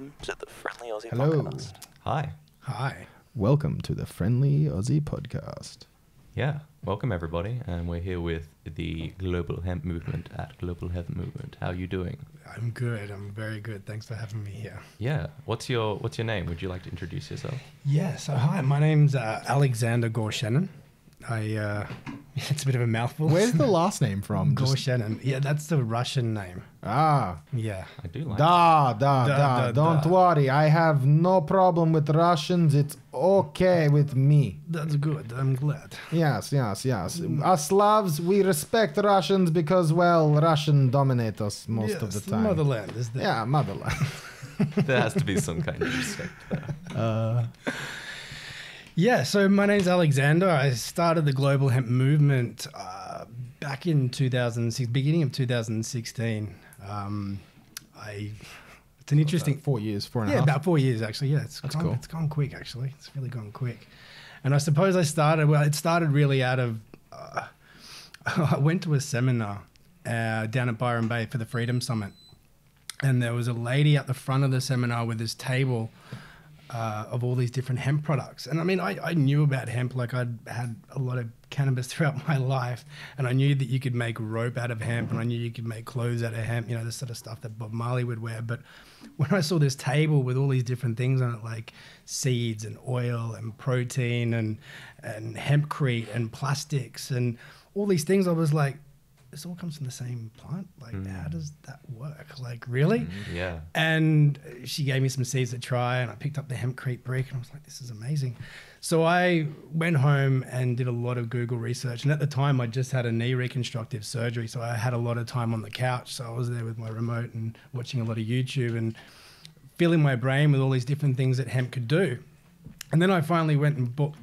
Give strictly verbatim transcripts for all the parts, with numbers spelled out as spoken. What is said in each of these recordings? welcome to the Friendly Aussie Hello. Podcast. Hi. Hi. Welcome to the Friendly Aussie Podcast. Yeah, welcome everybody, and we're here with the Global Hemp Movement at Global Hemp Movement. How are you doing? I'm good. I'm very good. Thanks for having me here. Yeah. What's your What's your name? Would you like to introduce yourself? Yeah. So hi, my name's uh, Alexander Gorshenin. I. Uh, it's a bit of a mouthful. Where's the last name from? Gorshenin. Just... Yeah, that's the Russian name. Ah. Yeah. I do like. Da da da. da, da Don't da. worry. I have no problem with Russians. It's okay with me. That's good. I'm glad. Yes, yes, yes. Us Slavs, we respect Russians because, well, Russian dominate us most yes, of the time. Motherland is there. Yeah, motherland. There has to be some kind of respect there. Uh, yeah, so my name's Alexander. I started the Global Hemp Movement uh, back in two thousand six, beginning of two thousand sixteen. Um, I... It's an interesting about four years, four and yeah, a half. Yeah, about four years actually. Yeah, it's That's gone, cool. It's gone quick actually. It's really gone quick. And I suppose I started. Well, it started really out of. Uh, I went to a seminar uh, down at Byron Bay for the Freedom Summit, and there was a lady at the front of the seminar with this table uh, of all these different hemp products. And I mean, I, I knew about hemp. Like I'd had a lot of cannabis throughout my life, and I knew that you could make rope out of hemp, and I knew you could make clothes out of hemp. You know, this sort of stuff that Bob Marley would wear, but when I saw this table with all these different things on it, like seeds and oil and protein and and hempcrete and plastics and all these things, I was like, this all comes from the same plant? Like, mm. how does that work? Like, really? Mm, yeah. And she gave me some seeds to try, and I picked up the hempcrete brick, and I was like, this is amazing. So I went home and did a lot of Google research. And at the time, I just had a knee reconstructive surgery, so I had a lot of time on the couch. So I was there with my remote and watching a lot of YouTube and filling my brain with all these different things that hemp could do. And then I finally went and bought,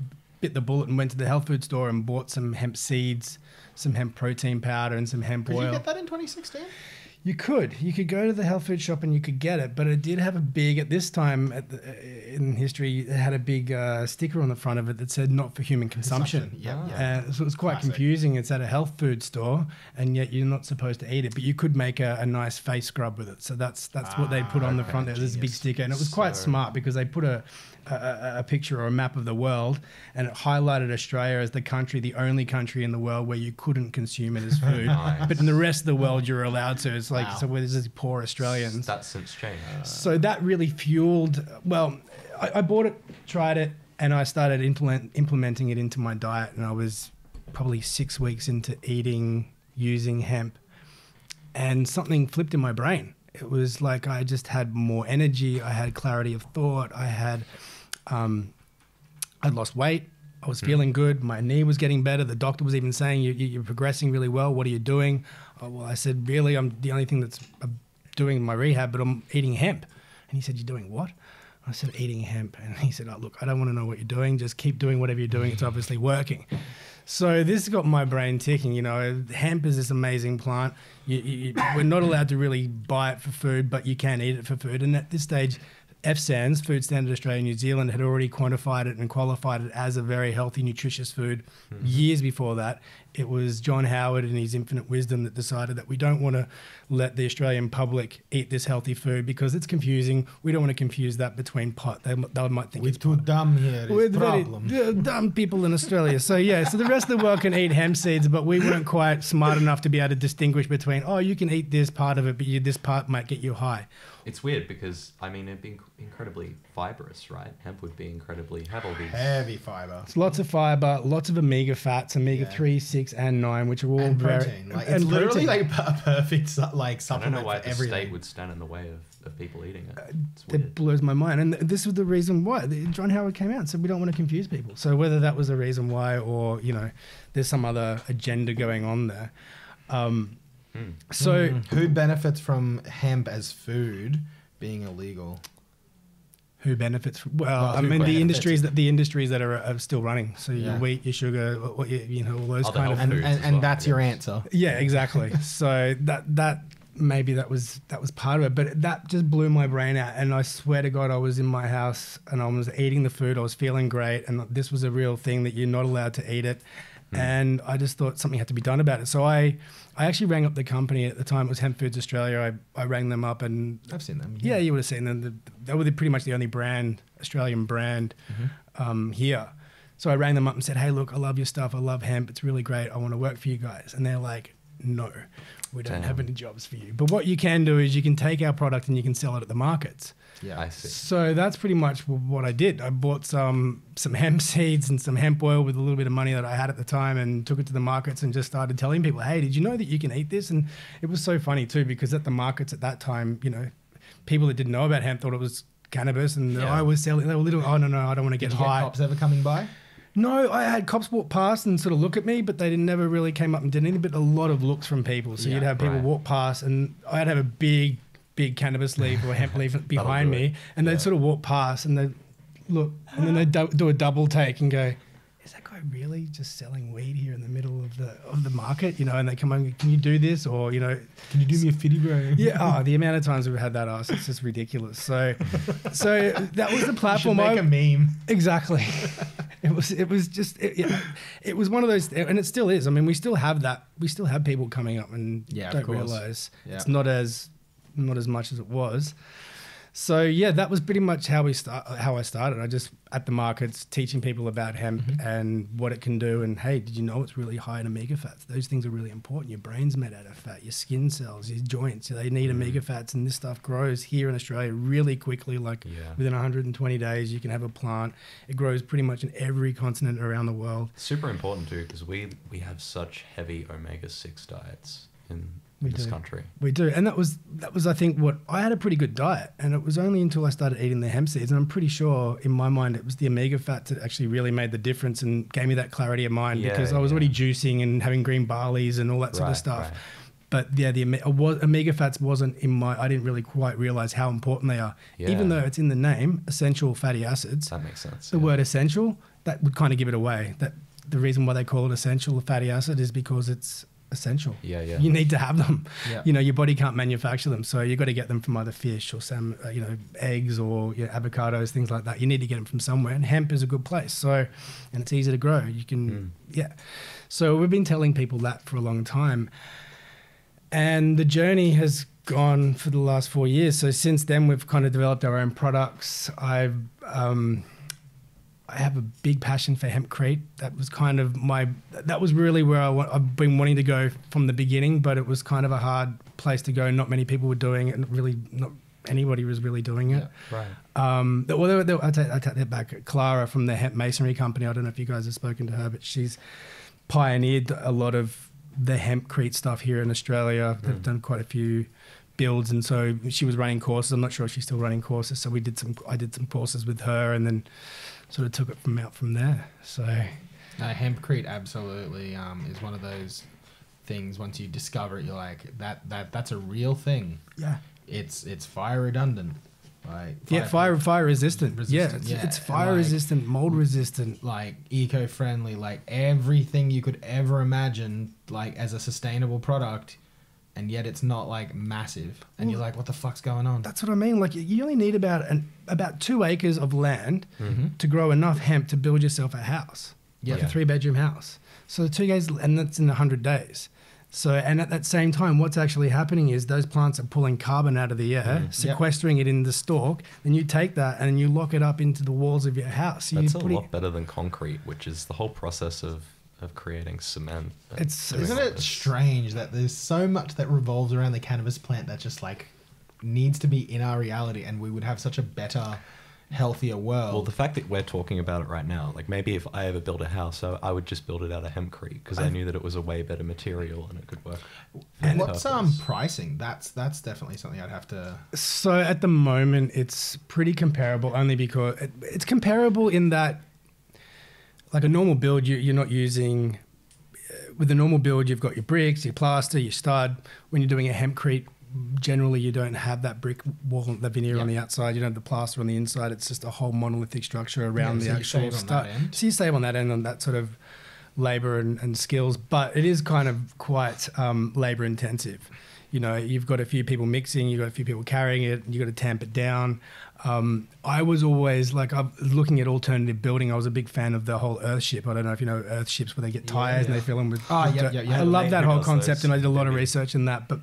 bit the bullet and went to the health food store and bought some hemp seeds, some hemp protein powder, and some hemp oil. Did you get that in twenty sixteen? You could. You could go to the health food shop and you could get it, but it did have a big, at this time at the, in history, it had a big uh, sticker on the front of it that said not for human consumption. consumption. Yep. Ah. Uh, so it was quite Classic. confusing. It's at a health food store, and yet you're not supposed to eat it, but you could make a, a nice face scrub with it. So that's that's ah, what they put on okay. the front there. There's a big sticker, and it was so quite smart because they put a, a, a picture or a map of the world, and it highlighted Australia as the country, the only country in the world where you couldn't consume it as food. Nice. But in the rest of the world, you're allowed to. It's Like, wow. so where there's these poor Australians. That's since changed. Uh, so that really fueled, well, I, I bought it, tried it, and I started implement, implementing it into my diet. And I was probably six weeks into eating, using hemp. And something flipped in my brain. It was like I just had more energy. I had clarity of thought. I had, um, I'd lost weight. I was feeling good. My knee was getting better. The doctor was even saying, you, you, you're progressing really well. What are you doing? Oh, well, I said, really, I'm the only thing that's I'm doing my rehab, but I'm eating hemp. And he said, you're doing what? I said, eating hemp. And he said, oh, look, I don't want to know what you're doing. Just keep doing whatever you're doing. It's obviously working. So this got my brain ticking. You know, hemp is this amazing plant. You, you, we're not allowed to really buy it for food, but you can eat it for food. And at this stage, F SANZ, Food Standard Australia New Zealand, had already quantified it and qualified it as a very healthy, nutritious food. Mm-hmm. Years before that, it was John Howard and his infinite wisdom that decided that we don't want to let the Australian public eat this healthy food because it's confusing. We don't want to confuse that between pot. They, they might think we're it's too pot. dumb here. We're very uh, dumb people in Australia. So yeah, so the rest of the world can eat hemp seeds, but we weren't quite smart enough to be able to distinguish between, oh, you can eat this part of it, but you, this part might get you high. It's weird because, I mean, it'd be incredibly fibrous, right? Hemp would be incredibly heavy. Heavy fiber. It's lots of fiber, lots of omega fats, omega yeah. three, six, and nine, which are all and very... Protein. Like, and it's literally protein. Like a perfect like, supplement. I don't know why the state would stand in the way of, of people eating it. It's weird. It blows my mind. And this was the reason why. John Howard came out and said, we don't want to confuse people. So whether that was the reason why or, you know, there's some other agenda going on there. Um... So mm. who benefits from hemp as food being illegal? Who benefits? From, well, well, I mean the industries that the industries that are, are still running. So yeah. your wheat, your sugar, or, or, you know, all those Other kind of and, foods and, and well, that's yeah. your answer. Yeah, exactly. So that that maybe that was that was part of it, but that just blew my brain out. And I swear to God, I was in my house and I was eating the food. I was feeling great, and this was a real thing that you're not allowed to eat it. Mm. And I just thought something had to be done about it. So I, I actually rang up the company at the time. It was Hemp Foods Australia. I, I rang them up and... I've seen them. Yeah, yeah you would have seen them. They were pretty much the only brand, Australian brand mm-hmm. um, here. So I rang them up and said, hey, look, I love your stuff. I love hemp. It's really great. I want to work for you guys. And they're like, no, we don't Damn. have any jobs for you. But what you can do is you can take our product and you can sell it at the markets. Yeah, I see. So that's pretty much what I did. I bought some some hemp seeds and some hemp oil with a little bit of money that I had at the time and took it to the markets and just started telling people, hey, did you know that you can eat this? And it was so funny too, because at the markets at that time, you know, people that didn't know about hemp thought it was cannabis and yeah. I was selling, they were little, oh no, no, I don't want to get high. Did you get cops ever coming by? No, I had cops walk past and sort of look at me, but they didn't, never really came up and did anything, but a lot of looks from people. So yeah, you'd have people right. walk past and I'd have a big, big cannabis leaf or hemp leaf behind me and yeah. they'd sort of walk past and they'd look and then they'd do, do a double take and go, is that guy really just selling weed here in the middle of the of the market? You know, and they come on, can you do this? Or, you know, can you do me a fitty, bro? Yeah, oh, the amount of times we've had that asked, it's just ridiculous. So so that was the platform. You should make I, a meme. Exactly. It was, it was just, it, it, it was one of those, and it still is. I mean, we still have that. We still have people coming up and yeah, don't realize yeah. it's not as, not as much as it was. So yeah, that was pretty much how we start, how I started. I just at the markets teaching people about hemp mm-hmm. and what it can do. And hey, did you know it's really high in omega fats? Those things are really important. Your brain's made out of fat, your skin cells, your joints, they need mm-hmm. omega fats. And this stuff grows here in Australia really quickly. Like yeah. within one hundred twenty days, you can have a plant. It grows pretty much in every continent around the world. It's super important too, because we, we have such heavy omega six diets in We this do. country. We do. And that was, that was I think, what I had a pretty good diet. And it was only until I started eating the hemp seeds. And I'm pretty sure in my mind, it was the omega fats that actually really made the difference and gave me that clarity of mind yeah, because I was yeah. already juicing and having green barleys and all that right, sort of stuff. Right. But yeah, the omega fats wasn't in my, I didn't really quite realize how important they are. Yeah. Even though it's in the name, essential fatty acids. That makes sense. The yeah. word essential, that would kind of give it away. That the reason why they call it essential fatty acid is because it's essential. Yeah, yeah. You need to have them. Yeah. You know, your body can't manufacture them, so you've got to get them from either fish or some, uh, you know, eggs or you know, avocados, things like that. You need to get them from somewhere, and hemp is a good place. So, and it's easy to grow. You can, mm. yeah. So we've been telling people that for a long time, and the journey has gone for the last four years. So since then, we've kind of developed our own products. I've, um, I have a big passion for hempcrete. That was kind of my, that was really where I want, I've been wanting to go from the beginning, but it was kind of a hard place to go. Not many people were doing it, and really not anybody was really doing it. Yeah, right. Um, well, they were, I, take, I take that back. Clara from the Hemp Masonry Company, I don't know if you guys have spoken to her, but she's pioneered a lot of the hempcrete stuff here in Australia. Mm. They've done quite a few builds, and so she was running courses. I'm not sure if she's still running courses. So we did some, I did some courses with her, and then sort of took it from out from there. So no, hempcrete absolutely um, is one of those things. Once you discover it, you're like that. That that's a real thing. Yeah, it's it's fire redundant. Like fire yeah, fire fire resistant. resistant. Yeah, it's, yeah, it's fire like, resistant, mold resistant, like eco friendly, like everything you could ever imagine, like as a sustainable product. And yet it's not like massive, and well, you're like, what the fuck's going on? That's what I mean. Like you only need about an about two acres of land mm-hmm. to grow enough hemp to build yourself a house, yeah. like a three bedroom house. So two days, and that's in a hundred days. So, and at that same time, what's actually happening is those plants are pulling carbon out of the air, mm. sequestering yep. it in the stalk. Then you take that and you lock it up into the walls of your house. So that's a putting, lot better than concrete, which is the whole process of of creating cement. It's isn't it strange that there's so much that revolves around the cannabis plant that just like needs to be in our reality, and we would have such a better, healthier world. Well, the fact that we're talking about it right now, like maybe if I ever built a house, I, I would just build it out of hempcrete because I knew that it was a way better material and it could work. And what's um pricing? That's that's definitely something I'd have to. So at the moment, it's pretty comparable, only because it, it's comparable in that. Like a normal build, you, you're not using, uh, with a normal build, you've got your bricks, your plaster, your stud. When you're doing a hempcrete, generally you don't have that brick wall, the veneer yep. on the outside. You don't have the plaster on the inside. It's just a whole monolithic structure around yeah, the so actual stud. So you save on that end on that sort of labor and, and skills, but it is kind of quite um, labor intensive. you know, you've got a few people mixing, you've got a few people carrying it, you've got to tamp it down. Um, I was always like, I'm looking at alternative building. I was a big fan of the whole Earthship. I don't know if you know Earthships, where they get tires yeah, yeah. and they fill them with. Oh, yeah, yeah, yeah. I love that whole concept, those. and I did a lot yeah, of research in that, but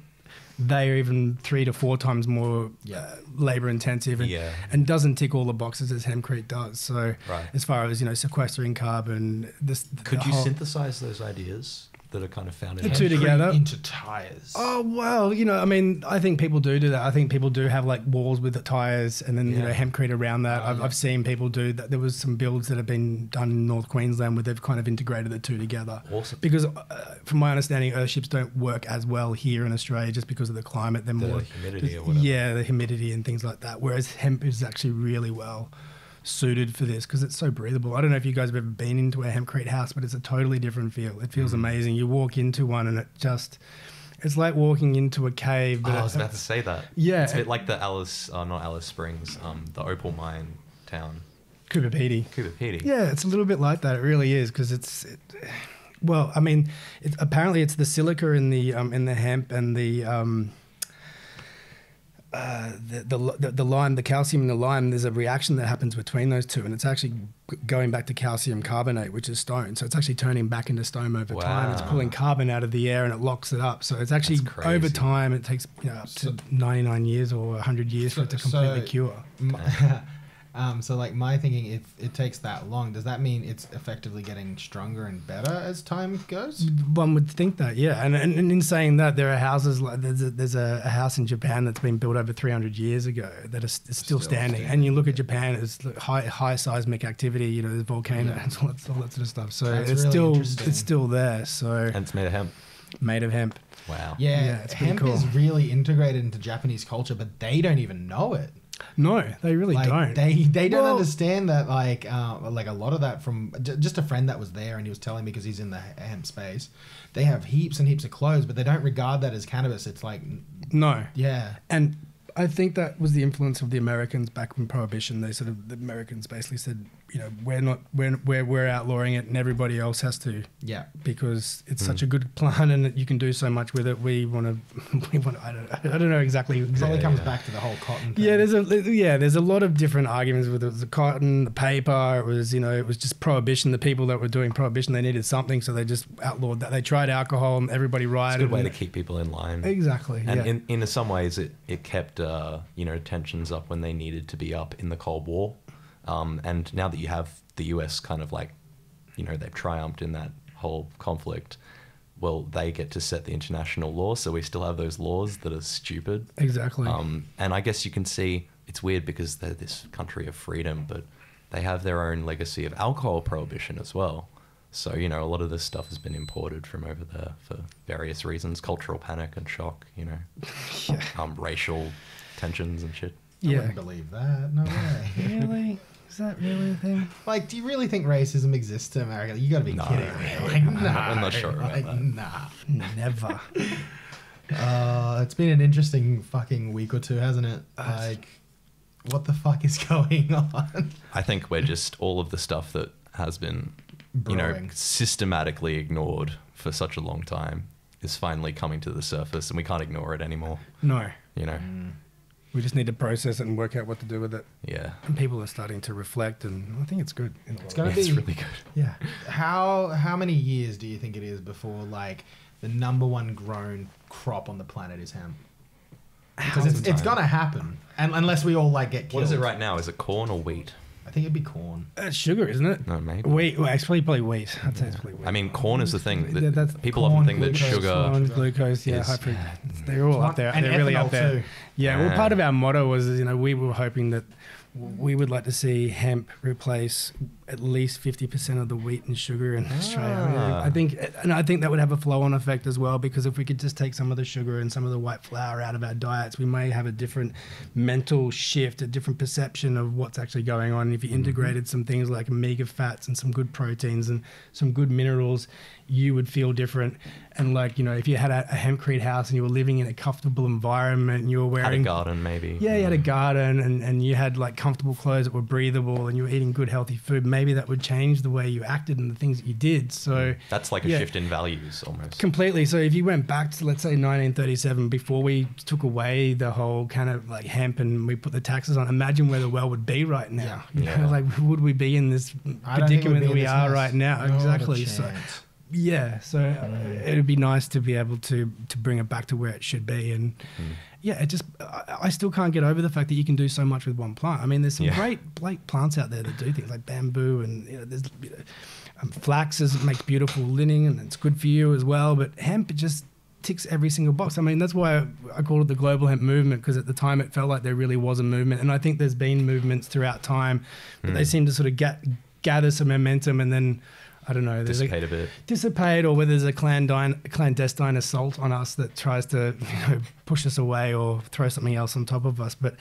they are even three to four times more yeah. uh, labor intensive and, yeah. and doesn't tick all the boxes as hempcrete does. So right. as far as, you know, sequestering carbon, this. Could you whole, synthesize those ideas that are kind of found in the two together into tires? Oh, well, you know, I mean, I think people do do that. I think people do have like walls with the tires and then, yeah. you know, hempcrete around that. Oh, I've, yeah. I've seen people do that. There was some builds that have been done in North Queensland where they've kind of integrated the two together. Awesome. Because uh, from my understanding, Earthships don't work as well here in Australia just because of the climate. They're the more humidity or whatever. Yeah, the humidity and things like that. Whereas hemp is actually really well suited for this because it's so breathable. I don't know if you guys have ever been into a hempcrete house, but it's a totally different feel. It feels mm. amazing. You walk into one and it just, it's like walking into a cave. But oh, I was about to say that. Yeah. It's a bit like the Alice, uh, not Alice Springs, um, the opal mine town. Coober Pedy. Coober Pedy. Yeah, it's a little bit like that. It really is because it's, it, well, I mean, it, apparently it's the silica in the, um, in the hemp and the... Um, Uh, the, the the lime, the calcium and the lime, there's a reaction that happens between those two, and it's actually going back to calcium carbonate, which is stone. So it's actually turning back into stone over wow. time. It's pulling carbon out of the air and it locks it up. So it's actually over time. It takes you know, up so, to ninety-nine years or one hundred years so, for it to completely so, cure. My, um, so like my thinking, if it takes that long, does that mean it's effectively getting stronger and better as time goes? One would think that, yeah. And, and, and in saying that, there are houses like there's a, there's a house in Japan that's been built over three hundred years ago that is still, still standing. standing. And you look yeah. at Japan, it's high high seismic activity. You know, there's volcanoes, yeah. all, that, all that sort of stuff. So that's it's really still it's still there. So and it's made of hemp. Made of hemp. Wow. Yeah, yeah, it's hemp cool. is really integrated into Japanese culture, but they don't even know it. No, they really like, don't. They they don't well, understand that like uh, like a lot of that from j just a friend that was there, and he was telling me because he's in the hemp space. They have heaps and heaps of clothes, but they don't regard that as cannabis. It's like no, yeah. And I think that was the influence of the Americans back when Prohibition. They sort of the Americans basically said, you know, we're not we're we're, we're outlawing it, and everybody else has to. Yeah, because it's mm. such a good plant, and you can do so much with it. We want to, we want. I don't, I don't know exactly. It exactly yeah, comes yeah. back to the whole cotton thing. Yeah, there's a yeah, there's a lot of different arguments with it. It was the cotton, the paper. It was you know, it was just Prohibition. The people that were doing Prohibition, they needed something, so they just outlawed that. They tried alcohol, and everybody rioted. It's a good way to keep people in line. Exactly. And yeah. in in some ways, it it kept. Uh, you know, tensions up when they needed to be up in the Cold War. Um, and now that you have the U S kind of like, you know, they've triumphed in that whole conflict, well, they get to set the international law. So we still have those laws that are stupid. Exactly. Um, and I guess you can see it's weird because they're this country of freedom, but they have their own legacy of alcohol prohibition as well. So, you know, a lot of this stuff has been imported from over there for various reasons, cultural panic and shock, you know, yeah. um, racial tensions and shit. I yeah. wouldn't believe that. No way. Really? Is that really a thing? Like, do you really think racism exists in America? You got to be no, kidding me. Really. Like, no, no, I'm not sure about like, that. Nah, never. uh, it's been an interesting fucking week or two, hasn't it? Like, what the fuck is going on? I think we're just all of the stuff that has been... Brewing. You know, systematically ignored for such a long time is finally coming to the surface, and we can't ignore it anymore. No. You know. Mm. We just need to process it and work out what to do with it. Yeah. And people are starting to reflect, and I think it's good. It's going to be... It's really good. Yeah. How, how many years do you think it is before, like, the number one grown crop on the planet is hemp? Because it's, it's going to happen, and, unless we all, like, get killed. What is it right now? Is it corn or wheat? I think it'd be corn. Uh, sugar, isn't it? No, maybe. Wheat. Well, actually, probably wheat. I'd say it's probably wheat. I mean, corn is the thing. That yeah, that's people corn, often think glucose, that sugar. Corn, glucose, yeah, high fructose. They're all up there. And they're really up there. Too. Yeah, yeah. Well, part of our motto was, you know, we were hoping that we would like to see hemp replace at least fifty percent of the wheat and sugar in ah. Australia. I think, and I think that would have a flow-on effect as well, because if we could just take some of the sugar and some of the white flour out of our diets, we may have a different mental shift, a different perception of what's actually going on. If you integrated mm-hmm. some things like omega fats and some good proteins and some good minerals, you would feel different. And like, you know, if you had a, a hempcrete house and you were living in a comfortable environment and you were wearing... Had a garden maybe. Yeah, you yeah. had a garden and, and you had like comfortable clothes that were breathable and you were eating good healthy food, maybe that would change the way you acted and the things that you did. So that's like a yeah, shift in values almost. Completely. So if you went back to, let's say, nineteen thirty-seven, before we took away the whole kind of like hemp and we put the taxes on, imagine where the world would be right now. Yeah. You know, yeah. like would we be in this predicament that we are right now? No, exactly. So yeah, so uh, it'd be nice to be able to to bring it back to where it should be. And mm. yeah, it just I, I still can't get over the fact that you can do so much with one plant. I mean, there's some yeah. great great plants out there that do things like bamboo, and you know, there's you know, um, flax is, makes beautiful linen and it's good for you as well. But hemp just ticks every single box. I mean, that's why I, I called it the Global Hemp Movement, because at the time it felt like there really was a movement, and I think there's been movements throughout time, but mm. they seem to sort of get gather some momentum and then, I don't know, dissipate a, a bit. Dissipate, or whether there's a clandine, clandestine assault on us that tries to, you know, push us away or throw something else on top of us. But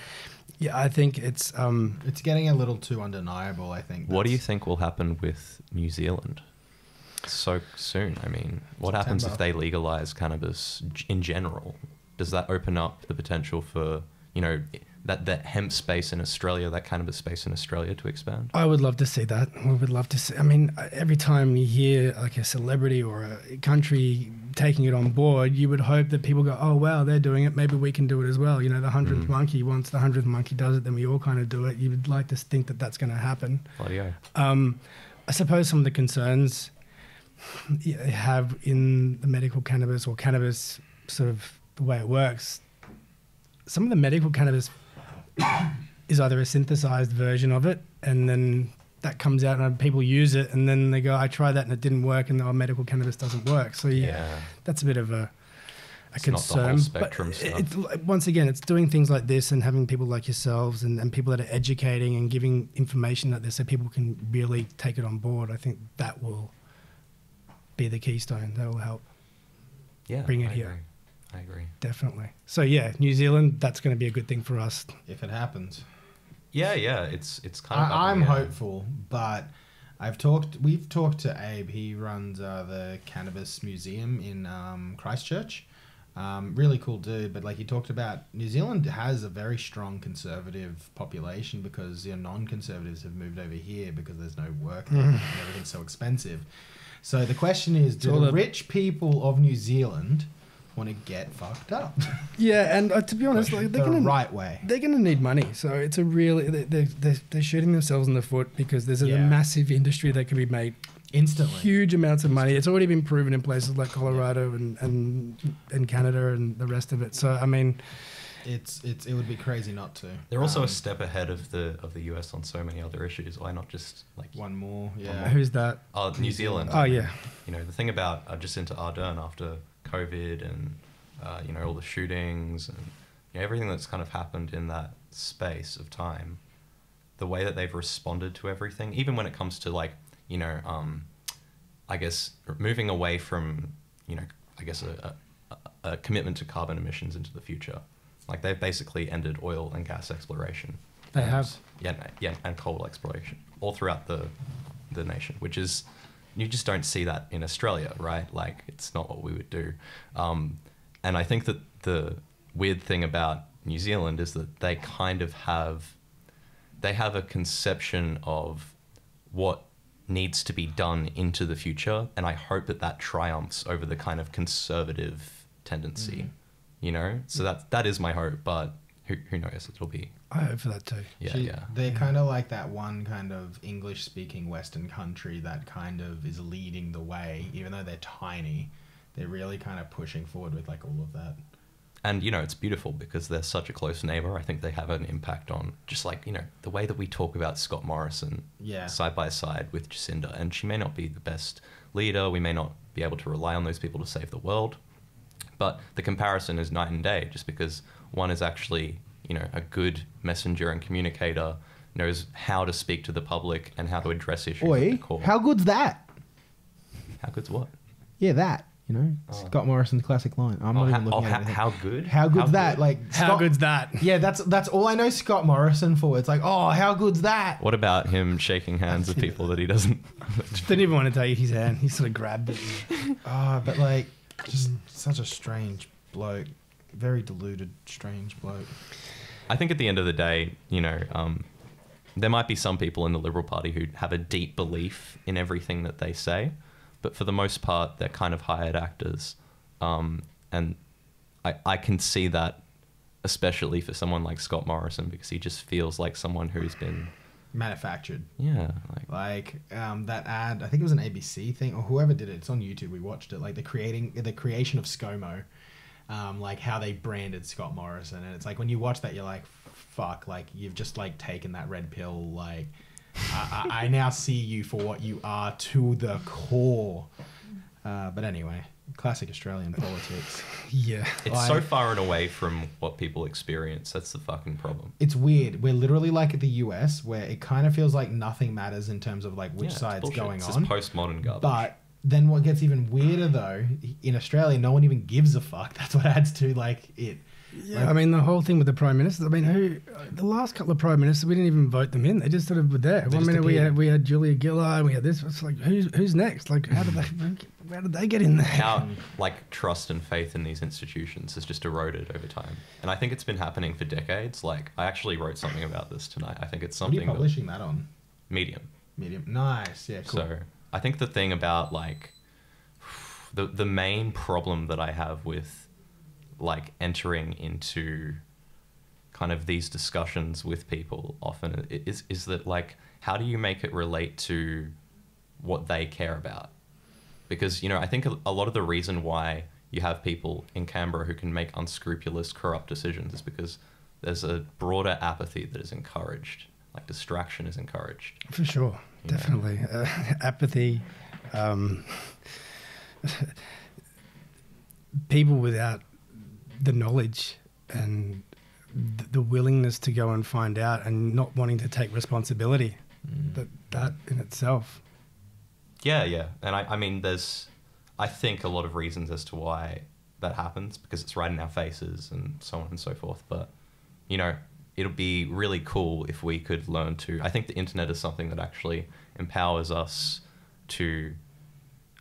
yeah, I think it's um, it's getting a little too undeniable, I think. What do you think will happen with New Zealand so soon? I mean, what September. happens if they legalize cannabis in general? Does that open up the potential for, you know, that that hemp space in Australia, that cannabis space in Australia, to expand? I would love to see that. I would love to see. I mean, every time you hear like a celebrity or a country taking it on board, you would hope that people go, oh, wow, they're doing it, maybe we can do it as well. You know, the hundredth mm. monkey, once the hundredth monkey does it, then we all kind of do it. You would like to think that that's going to happen. Oh, yeah. Um, I suppose some of the concerns you have in the medical cannabis or cannabis, sort of the way it works, some of the medical cannabis is either a synthesized version of it, and then that comes out and people use it, and then they go, I tried that and it didn't work, and our medical cannabis doesn't work. So yeah, yeah. that's a bit of a, a it's concern. Not the whole spectrum but stuff. It, it, once again, it's doing things like this and having people like yourselves and, and people that are educating and giving information like this so people can really take it on board. I think that will be the keystone. That will help yeah, bring it I here. Agree. I agree. Definitely. So yeah, New Zealand, that's going to be a good thing for us. If it happens. Yeah, yeah. It's it's kind of... I, I'm hopeful, but I've talked... We've talked to Abe. He runs uh, the Cannabis Museum in um, Christchurch. Um, really cool dude, but like he talked about, New Zealand has a very strong conservative population because you know, non-conservatives have moved over here because there's no work there and everything's so expensive. So the question is, do the rich people of New Zealand want to get fucked up? Yeah, and uh, to be honest, like, they're the gonna, right way. They're going to need money, so it's a really they're they're, they're shooting themselves in the foot because there's a yeah. massive industry that can be made instantly, huge amounts of money. It's already been proven in places like Colorado yeah. and and and Canada and the rest of it. So I mean, it's it's it would be crazy not to. They're also um, a step ahead of the of the U S on so many other issues. Why not just like one more? Yeah, one more. Who's that? Oh, New Zealand. Oh yeah. You know the thing about uh, Jacinda Ardern after COVID and, uh, you know, all the shootings and you know, everything that's kind of happened in that space of time, the way that they've responded to everything, even when it comes to like, you know, um, I guess moving away from, you know, I guess a, a, a commitment to carbon emissions into the future. Like they've basically ended oil and gas exploration. They and, have. Yeah, yeah, and coal exploration all throughout the, the nation, which is... You just don't see that in Australia, right? Like, it's not what we would do. Um, and I think that the weird thing about New Zealand is that they kind of have, they have a conception of what needs to be done into the future. And I hope that that triumphs over the kind of conservative tendency, mm-hmm. you know? So that, that is my hope, but who, who knows? It'll be... I hope for that too. Yeah, she, yeah. They're yeah. kind of like that one kind of English-speaking Western country that kind of is leading the way, even though they're tiny. They're really kind of pushing forward with like all of that. And, you know, it's beautiful because they're such a close neighbor. I think they have an impact on just like, you know, the way that we talk about Scott Morrison yeah. side by side with Jacinda. And she may not be the best leader. We may not be able to rely on those people to save the world. But the comparison is night and day just because one is actually... you know, a good messenger and communicator, knows how to speak to the public and how to address issues. Oi, at the core. How good's that? How good's what? Yeah, that. You know, oh. Scott Morrison's classic line. I'm oh, not even looking oh, at it. How good? How good's how that? Good? Like Scott, how good's that? Yeah, that's that's all I know Scott Morrison for. It's like, oh, how good's that? What about him shaking hands with people that he doesn't? Didn't even want to take his hand. He sort of grabbed it. Ah, oh, but like, just such a strange bloke. Very deluded, strange bloke. I think at the end of the day, you know, um, There might be some people in the Liberal Party who have a deep belief in everything that they say, but for the most part, they're kind of hired actors. Um, and I, I can see that, especially for someone like Scott Morrison, because he just feels like someone who's been... manufactured. Yeah. Like, like um, that ad, I think it was an A B C thing, or whoever did it, it's on YouTube, we watched it, like the creating, the creation of ScoMo, um, like how they branded Scott Morrison. And it's like, when you watch that, you're like... fuck, like you've just like taken that red pill, like I, I, I now see you for what you are to the core. Uh, but anyway, classic Australian politics. Yeah. It's like, so far and away from what people experience. That's the fucking problem. It's weird. We're literally like at the U S where it kind of feels like nothing matters in terms of like which yeah, side's it's going it's on. It's postmodern garbage. But then what gets even weirder though, in Australia, no one even gives a fuck. That's what adds to like it. Yeah, like, I mean, the whole thing with the Prime Minister, I mean, who, the last couple of Prime Ministers, we didn't even vote them in. They just sort of were there. One minute we had, we had Julia Gillard, we had this. It's like, who's, who's next? Like, how did they, how did they get in there? Our, like, trust and faith in these institutions has just eroded over time. And I think it's been happening for decades. Like, I actually wrote something about this tonight. I think it's something... What are you publishing that, that on? Medium. Medium. Nice. Yeah, cool. So, I think the thing about, like, the the main problem that I have with... like entering into kind of these discussions with people often is is that like, how do you make it relate to what they care about? Because, you know, I think a lot of the reason why you have people in Canberra who can make unscrupulous, corrupt decisions is because there's a broader apathy that is encouraged. Like distraction is encouraged. For sure. You definitely. Uh, apathy. Um, people without the knowledge and th the willingness to go and find out and not wanting to take responsibility, mm. but that in itself. Yeah, yeah. And I, I mean, there's, I think, a lot of reasons as to why that happens, because it's right in our faces and so on and so forth. But, you know, it'll be really cool if we could learn to, I think the internet is something that actually empowers us to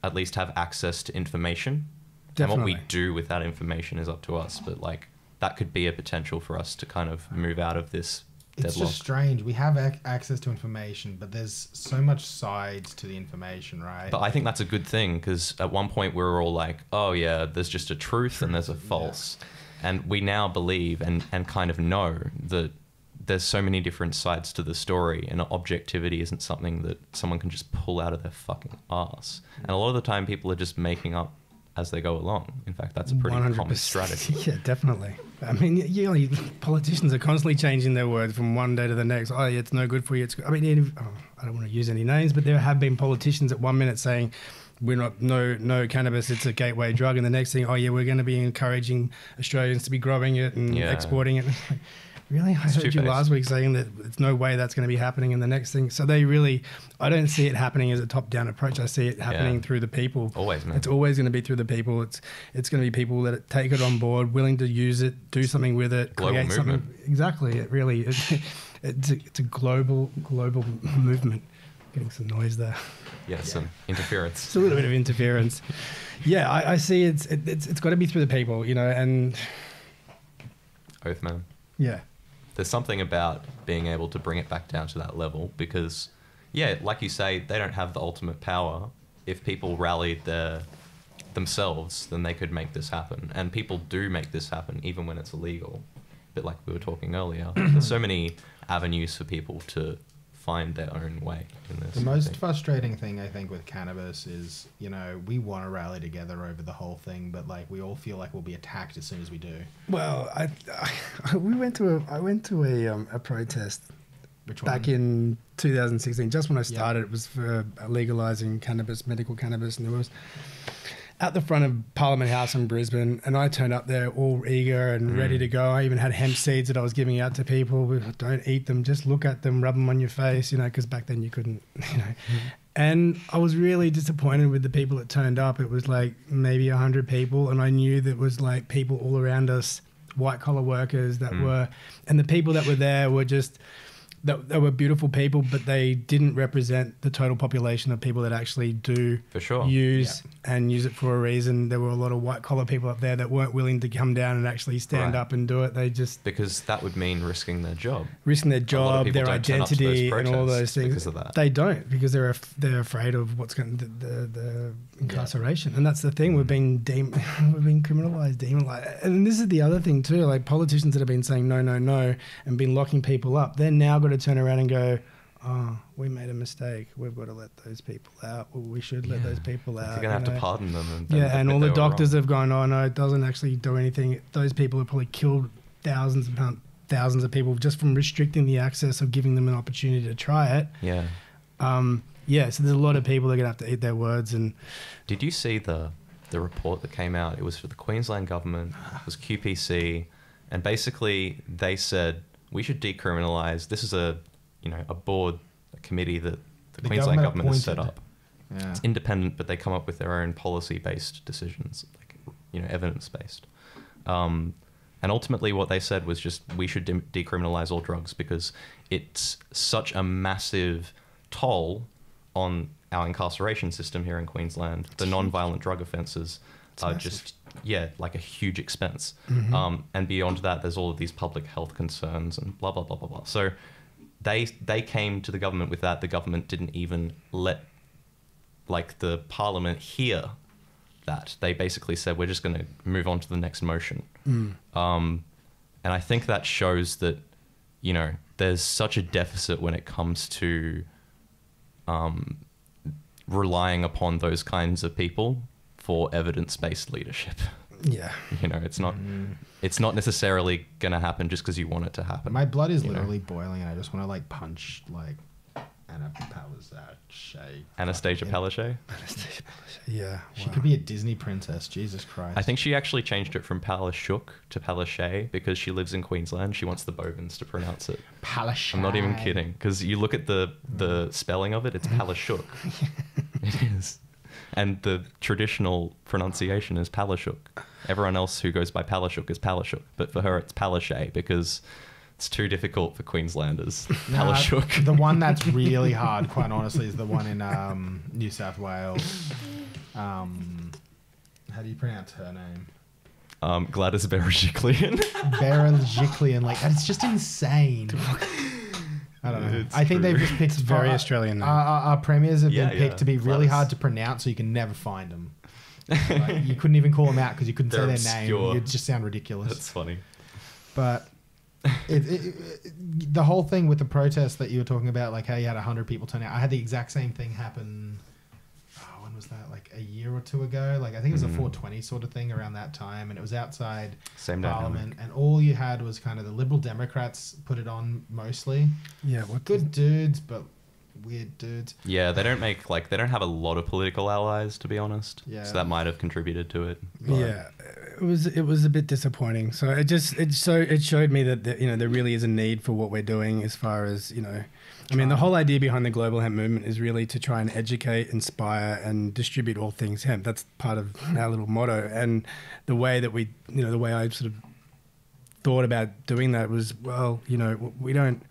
at least have access to information. Definitely. And what we do with that information is up to us, but like that could be a potential for us to kind of move out of this deadlock. It's just strange. We have ac access to information, but there's so much sides to the information, right? But I think that's a good thing, because at one point we were all like, oh yeah, there's just a truth, truth. and there's a false. Yeah. And we now believe and, and kind of know that there's so many different sides to the story, and objectivity isn't something that someone can just pull out of their fucking ass. Mm. And a lot of the time people are just making up as they go along. In fact, that's a pretty one hundred percent common strategy. Yeah, definitely. I mean, you know, politicians are constantly changing their words from one day to the next. Oh, yeah, it's no good for you. It's good. I mean, oh, I don't want to use any names, but there have been politicians at one minute saying, we're not, no, no cannabis, it's a gateway drug. And the next thing, oh yeah, we're going to be encouraging Australians to be growing it and yeah. exporting it. Really? I it's heard you last week saying that it's no way that's going to be happening in the next thing. So they really, I don't see it happening as a top-down approach. I see it happening yeah. through the people. Always, man. It's always going to be through the people. It's it's going to be people that take it on board, willing to use it, do something with it, global create movement. something. Exactly. It really, it, it's, a, it's a global, global movement. Getting some noise there. Yeah, yeah. some interference. It's a little bit of interference. Yeah, I, I see it's it, it's it's got to be through the people, you know, and... Oath, man. Yeah. There's something about being able to bring it back down to that level because, yeah, like you say, they don't have the ultimate power. If people rallied their, themselves, then they could make this happen. And people do make this happen, even when it's illegal. A bit like we were talking earlier. There's so many avenues for people to find their own way in this. The most frustrating thing, I think, with cannabis is, you know, we want to rally together over the whole thing, but like we all feel like we'll be attacked as soon as we do. Well, I, I we went to a I went to a um, a protest. Which one? Back in two thousand sixteen, just when I started, yep. It was for legalizing cannabis, medical cannabis, and there was at the front of Parliament House in Brisbane, and I turned up there all eager and mm. ready to go. I even had hemp seeds that I was giving out to people. Don't eat them, just look at them, rub them on your face, you know, because back then you couldn't, you know. Mm. And I was really disappointed with the people that turned up. It was like maybe a hundred people, and I knew that was like people all around us, white-collar workers that mm. were, and the people that were there were just that they were beautiful people, but they didn't represent the total population of people that actually do for sure. use yeah. and use it for a reason. There were a lot of white collar people up there that weren't willing to come down and actually stand right. up and do it. They just because that would mean risking their job, risking their job, their identity, and all those things. Because of that. They don't because they're af they're afraid of what's going the the, the incarceration, yeah. and that's the thing. We've been de we've been criminalized, demonized, and this is the other thing too. Like politicians that have been saying no, no, no, and been locking people up. They're now got to turn around and go, oh, we made a mistake. We've got to let those people out. Well, we should let yeah. those people out. You're going to have know? to pardon them. And yeah, and all the doctors have gone, oh, no, it doesn't actually do anything. Those people have probably killed thousands and thousands of people just from restricting the access of giving them an opportunity to try it. Yeah. Um, yeah, so there's a lot of people that are going to have to eat their words. And did you see the, the report that came out? It was for the Queensland government. It was Q P C. And basically they said, we should decriminalise. This is a, you know, a board, a committee that the, the Queensland government, government has set up. Yeah. It's independent, but they come up with their own policy-based decisions, like, you know, evidence-based. Um, and ultimately, what they said was just we should de decriminalise all drugs because it's such a massive toll on our incarceration system here in Queensland. The non-violent drug offences it's are massive. just. Yeah, like a huge expense. Mm-hmm. Um, and beyond that, there's all of these public health concerns and blah, blah, blah, blah, blah. So they they came to the government with that. The government didn't even let, like, the parliament hear that. They basically said, we're just going to move on to the next motion. Mm. Um, and I think that shows that, you know, there's such a deficit when it comes to um, relying upon those kinds of people for evidence-based leadership. Yeah. You know, it's not mm. it's not necessarily going to happen just because you want it to happen. My blood is literally know? boiling and I just want to, like, punch, like, Anna Palaszczuk. Anastasia Palaszczuk? Anastasia Palaszczuk. Yeah. Wow. She could be a Disney princess. Jesus Christ. I think she actually changed it from Palaszczuk to Palaszczuk because she lives in Queensland. She wants the Bovans to pronounce it. Palaszczuk. I'm not even kidding. Because you look at the, the spelling of it, it's Palaszczuk. It is. And the traditional pronunciation is Palaszczuk. Everyone else who goes by Palaszczuk is Palaszczuk. But for her, it's Palaszczuk because it's too difficult for Queenslanders. Palaszczuk. Nah, the one that's really hard, quite honestly, is the one in um, New South Wales. Um, how do you pronounce her name? Um, Gladys Berejiklian. Berejiklian. Like, that's just insane. I don't know. It's I think true. they've just picked very our, Australian names. Our, our, our premiers have yeah, been picked yeah. to be really Gladys. hard to pronounce, so you can never find them. Like, you couldn't even call them out because you couldn't They're say their obscure. name. You'd just sound ridiculous. That's funny. But it, it, it, the whole thing with the protest that you were talking about, like how you had a hundred people turn out, I had the exact same thing happen. Oh, when was that? Like a year or two ago? Like I think it was mm. a four twenty sort of thing around that time, and it was outside Same Parliament, dynamic. and all you had was kind of the Liberal Democrats put it on mostly. Yeah, what good dudes, but weird dudes. Yeah, they don't make like they don't have a lot of political allies, to be honest. Yeah, so that might have contributed to it. But. Yeah, it was it was a bit disappointing. So it just it so it showed me that the, you know there really is a need for what we're doing as far as you know. I mean, the whole idea behind the Global Hemp Movement is really to try and educate, inspire, and distribute all things hemp. That's part of our little motto. And the way that we, you know, the way I sort of thought about doing that was, well, you know, we don't,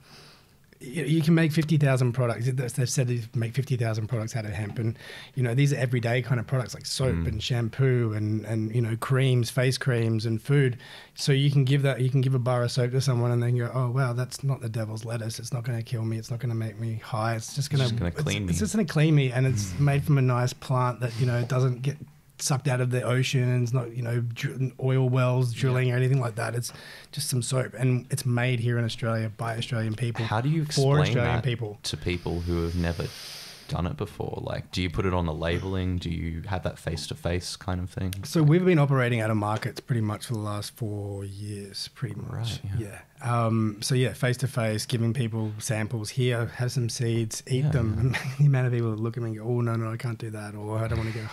you, you can make fifty thousand products. They've said you make fifty thousand products out of hemp. And, you know, these are everyday kind of products like soap mm. and shampoo and, and, you know, creams, face creams and food. So you can give that, you can give a bar of soap to someone and then go, oh, wow, that's not the devil's lettuce. It's not going to kill me. It's not going to make me high. It's just going to clean me. It's just going to clean me. And it's mm. made from a nice plant that, you know, doesn't get sucked out of the oceans, not, you know, oil wells, drilling yeah. or anything like that. It's just some soap. And it's made here in Australia by Australian people. How do you explain for Australian that people. to people who have never done it before? Like, do you put it on the labeling? Do you have that face-to-face kind of thing? So we've been operating out of markets pretty much for the last four years, pretty much. Right, yeah. yeah. Um, so yeah, face-to-face, giving people samples here, have some seeds, eat yeah, them. Yeah. The amount of people that look at me and go, oh, no, no, I can't do that. Or I don't want to go.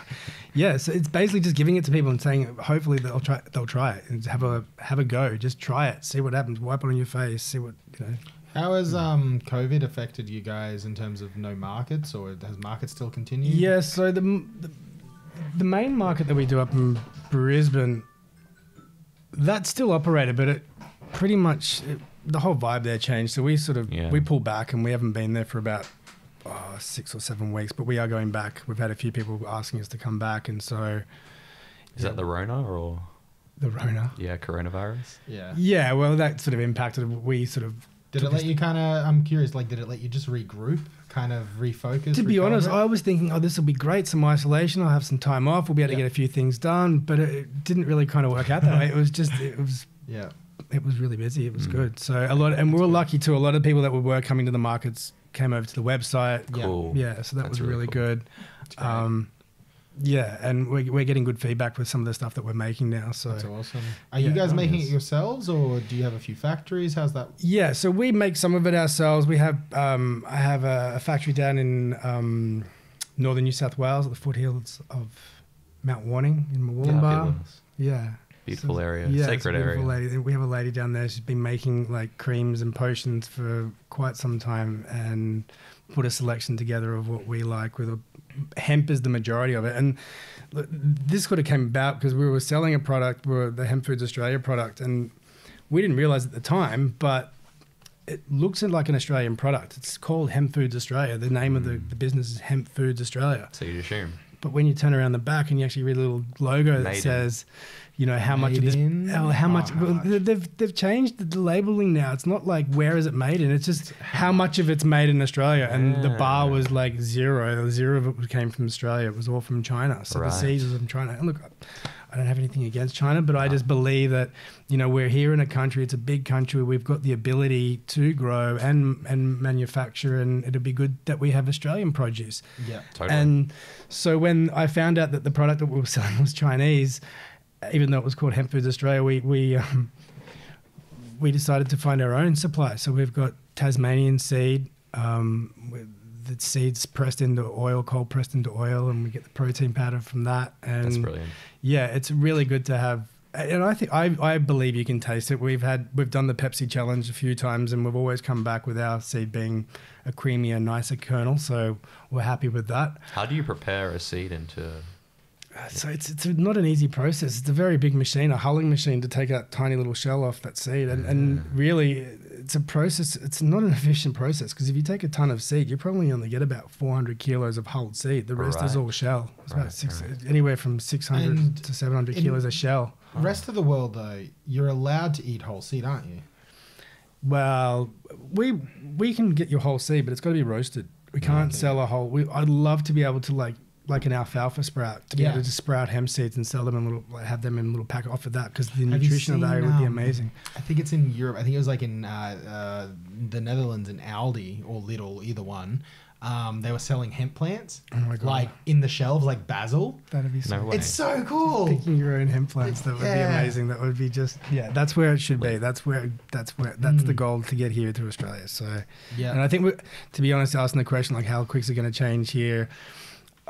Yeah. So it's basically just giving it to people and saying, hopefully they'll try, they'll try it and have a, have a go. Just try it. See what happens. Wipe it on your face. See what, you know. How has um, COVID affected you guys in terms of no markets, or has markets still continued? Yeah, so the, the, the main market that we do up in Brisbane, that's still operated, but it pretty much, it the whole vibe there changed. So we sort of, yeah. we pulled back and we haven't been there for about oh, six or seven weeks, but we are going back. We've had a few people asking us to come back. And so... Is that the Rona or...? The Rona. Yeah, coronavirus. Yeah. Yeah, well, that sort of impacted. We sort of... Did it let you kind of... I'm curious, like, did it let you just regroup, kind of refocus? To be honest, I was thinking, oh, this will be great, some isolation, I'll have some time off, we'll be able to get a few things done, but it didn't really kind of work out that way. It was just... It was... Yeah. It was really busy. It was mm. good. So a lot... And we were lucky, too. A lot of people that were coming to the markets came over to the website. Cool. Yeah, yeah so that That's was really cool. good. Um... Yeah, and we're, we're getting good feedback with some of the stuff that we're making now. So that's awesome. Are yeah, you guys making is. it yourselves, or do you have a few factories? How's that? Yeah, so we make some of it ourselves. We have um, I have a, a factory down in um, northern New South Wales at the foothills of Mount Warning in Mooloolaba. Yeah, yeah, beautiful so, area, yeah, sacred area. Lady. We have a lady down there. She's been making like creams and potions for quite some time, and put a selection together of what we like with a. Hemp is the majority of it, and this could have came about because we were selling a product, we were the Hemp Foods Australia product, and we didn't realize at the time, but it looks like an Australian product. It's called Hemp Foods Australia. The name mm. of the, the business is Hemp Foods Australia. So you'd assume. But when you turn around the back and you actually read a little logo that Made says, you know, how made much of this, in? Oh, how oh, much, how well, much. They've, they've changed the labeling now. It's not like, where is it made in? It's just how much of it's made in Australia. And yeah. the bar was like zero. Zero of it came from Australia. It was all from China. So right. the seeds was from China. And look, I don't have anything against China, but no. I just believe that, you know, we're here in a country, it's a big country. We've got the ability to grow and, and manufacture, and it'd be good that we have Australian produce. Yeah, totally. And so when I found out that the product that we were selling was Chinese, even though it was called Hemp Foods Australia, we we um, we decided to find our own supply. So we've got Tasmanian seed, um, the seeds pressed into oil, cold pressed into oil, and we get the protein powder from that. And that's brilliant. Yeah, it's really good to have. And I think I I believe you can taste it. We've had we've done the Pepsi challenge a few times, and we've always come back with our seed being a creamier, nicer kernel. So we're happy with that. How do you prepare a seed into? So it's it's not an easy process. It's a very big machine, a hulling machine, to take that tiny little shell off that seed. And, and really, it's a process. It's not an efficient process, because if you take a ton of seed, you probably only get about four hundred kilos of hulled seed. The rest right. is all shell. It's right, about six, right. anywhere from six hundred and to seven hundred kilos of shell. The rest of the world, though, you're allowed to eat whole seed, aren't you? Well, we we can get your whole seed, but it's got to be roasted. We can't okay. sell a whole. We, I'd love to be able to like. like an alfalfa sprout, to be yeah. able to sprout hemp seeds and sell them in little, have them in little pack off of that, because the have nutritional seen, value would um, be amazing. I think it's in Europe. I think it was like in uh, uh, the Netherlands in Aldi or Lidl, either one. Um, they were selling hemp plants, oh my God. like in the shelves, like basil. That'd be so. No it's so cool. Picking your own hemp plants, that would yeah. be amazing. That would be just yeah. That's where it should be. That's where that's where that's mm. the goal to get here to Australia. So yeah, and I think we, to be honest, asking the question like how quick's it going to change here.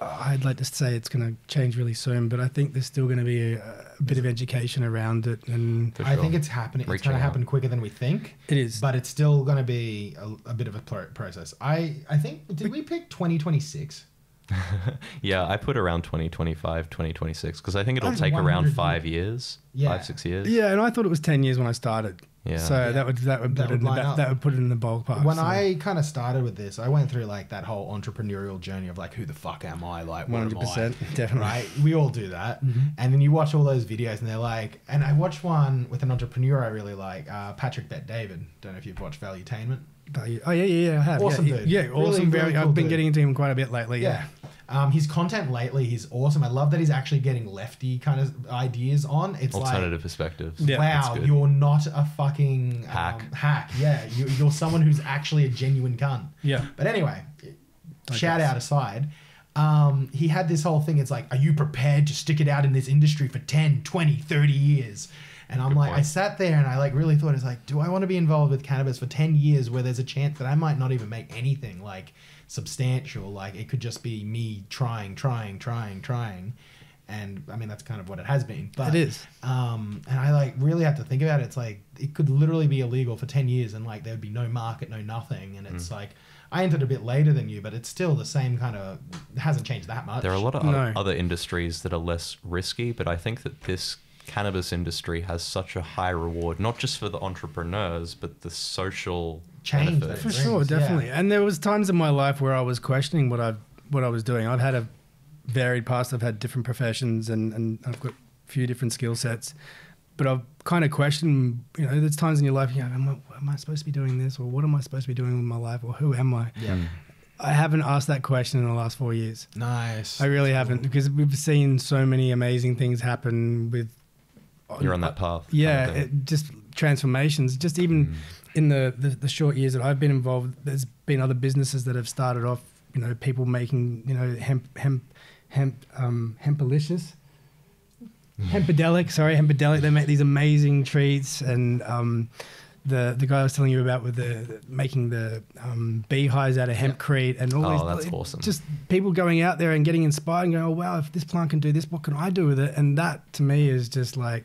I'd like to say it's going to change really soon, but I think there's still going to be a, a bit of education around it. And sure. I think it's happening. It's going to happen quicker than we think. It is. But it's still going to be a, a bit of a process. I, I think, did we pick twenty twenty-six? Yeah, I put around twenty twenty-five, twenty twenty-six, because I think it'll take around five years, yeah. five, six years. Yeah, and I thought it was ten years when I started. Yeah. So yeah. that would that would that put would it in the, that would put it in the ballpark. When so. I kind of started with this, I went through like that whole entrepreneurial journey of like, who the fuck am I? Like, what am I? Definitely. Right? We all do that. Mm-hmm. And then you watch all those videos, and they're like, and I watched one with an entrepreneur I really like, uh, Patrick Bet-David. Don't know if you've watched Valuetainment. Oh yeah, yeah, yeah, I have. Awesome yeah, dude. Yeah, really, awesome. Really, really I've cool been dude. getting into him quite a bit lately. Yeah. yeah. Um, his content lately, he's awesome. I love that he's actually getting lefty kind of ideas on. It's alternative like, perspectives. Yeah, wow, you're not a fucking hack. Um, hack. Yeah, you, you're someone who's actually a genuine cunt. Yeah. But anyway, I shout guess. out aside, um, he had this whole thing. It's like, are you prepared to stick it out in this industry for ten, twenty, thirty years? And I'm Good like, point. I sat there and I like really thought, it's like, do I want to be involved with cannabis for ten years where there's a chance that I might not even make anything like substantial? Like it could just be me trying, trying, trying, trying. And I mean, that's kind of what it has been. But, it is. Um, and I like really have to think about it. It's like, it could literally be illegal for ten years and like, there'd be no market, no nothing. And it's mm. like, I entered a bit later than you, but it's still the same kind of, it hasn't changed that much. There are a lot of no. other industries that are less risky, but I think that this cannabis industry has such a high reward, not just for the entrepreneurs, but the social change. For sure, definitely. Yeah. And there was times in my life where I was questioning what I what I was doing. I've had a varied past. I've had different professions, and and I've got a few different skill sets. But I've kind of questioned, you know, there's times in your life, you know, am I, am I supposed to be doing this? Or what am I supposed to be doing with my life? Or who am I? Yeah. I haven't asked that question in the last four years. Nice. I really That's haven't cool. because we've seen so many amazing things happen with... You're on that path. Yeah, it, just transformations. Just even mm. in the, the, the short years that I've been involved, there's been other businesses that have started off, you know, people making, you know, hemp, hemp, hemp, um, Hempalicious. Hempidelic, sorry, Hempidelic. They make these amazing treats, and um, the the guy I was telling you about with the, the making the um, beehives out of hempcrete, and all oh, these. That's awesome. Just people going out there and getting inspired and going, oh wow, if this plant can do this, what can I do with it? And that to me is just like,